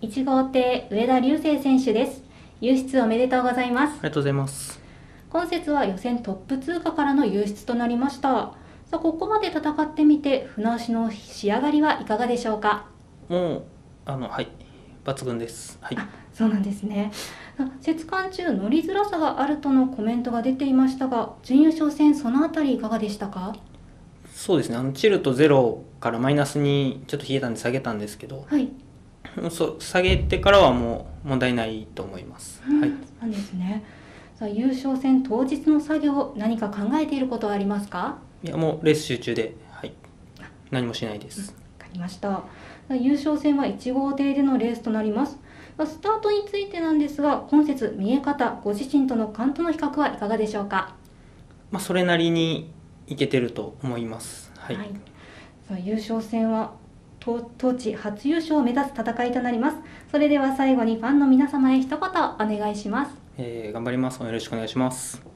1号艇上田竜聖選手です。優出おめでとうございます。ありがとうございます。今節は予選トップ通過からの優出となりました。さあここまで戦ってみて船足の仕上がりはいかがでしょうか。もうはい抜群です。はい。そうなんですね。節間中乗りづらさがあるとのコメントが出ていましたが、準優勝戦そのあたりいかがでしたか。そうですね。チルとゼロからマイナスにちょっと冷えたんで下げたんですけど。はい。下げてからはもう問題ないと思います。はい。なんですね。さあ優勝戦当日の作業、何か考えていることはありますか。いやもうレース集中で、はい。何もしないです。わかりました。優勝戦は1号艇でのレースとなります。スタートについてなんですが、今節見え方、ご自身との感との比較はいかがでしょうか。まあそれなりにいけてると思います。はい。はい、さあ優勝戦は。当地初優勝を目指す戦いとなります。それでは最後にファンの皆様へ一言お願いします。頑張ります。よろしくお願いします。